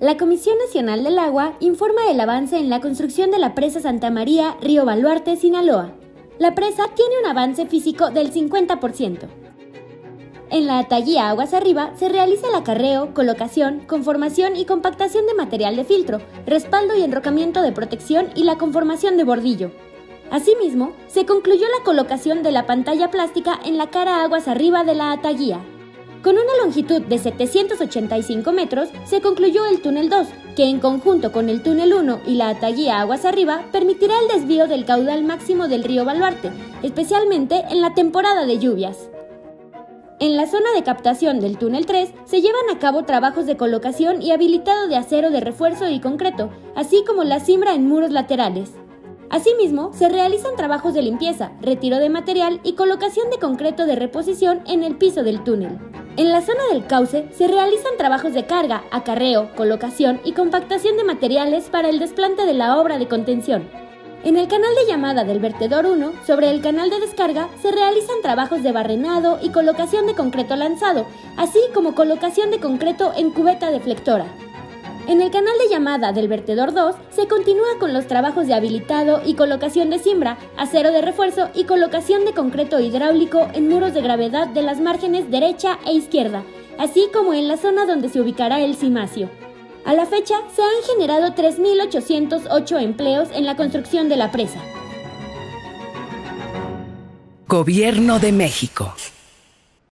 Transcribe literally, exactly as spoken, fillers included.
La Comisión Nacional del Agua informa del avance en la construcción de la Presa Santa María, Río Baluarte, Sinaloa. La presa tiene un avance físico del cincuenta por ciento. En la ataguía aguas arriba se realiza el acarreo, colocación, conformación y compactación de material de filtro, respaldo y enrocamiento de protección y la conformación de bordillo. Asimismo, se concluyó la colocación de la pantalla plástica en la cara aguas arriba de la ataguía. Con una longitud de setecientos ochenta y cinco metros, se concluyó el túnel dos, que en conjunto con el túnel uno y la ataguía aguas arriba permitirá el desvío del caudal máximo del río Baluarte, especialmente en la temporada de lluvias. En la zona de captación del túnel tres se llevan a cabo trabajos de colocación y habilitado de acero de refuerzo y concreto, así como la cimbra en muros laterales. Asimismo, se realizan trabajos de limpieza, retiro de material y colocación de concreto de reposición en el piso del túnel. En la zona del cauce se realizan trabajos de carga, acarreo, colocación y compactación de materiales para el desplante de la obra de contención. En el canal de llamada del vertedor uno, sobre el canal de descarga, se realizan trabajos de barrenado y colocación de concreto lanzado, así como colocación de concreto en cubeta deflectora. En el canal de llamada del vertedor dos se continúa con los trabajos de habilitado y colocación de cimbra, acero de refuerzo y colocación de concreto hidráulico en muros de gravedad de las márgenes derecha e izquierda, así como en la zona donde se ubicará el cimacio. A la fecha se han generado tres mil ochocientos ocho empleos en la construcción de la presa. Gobierno de México.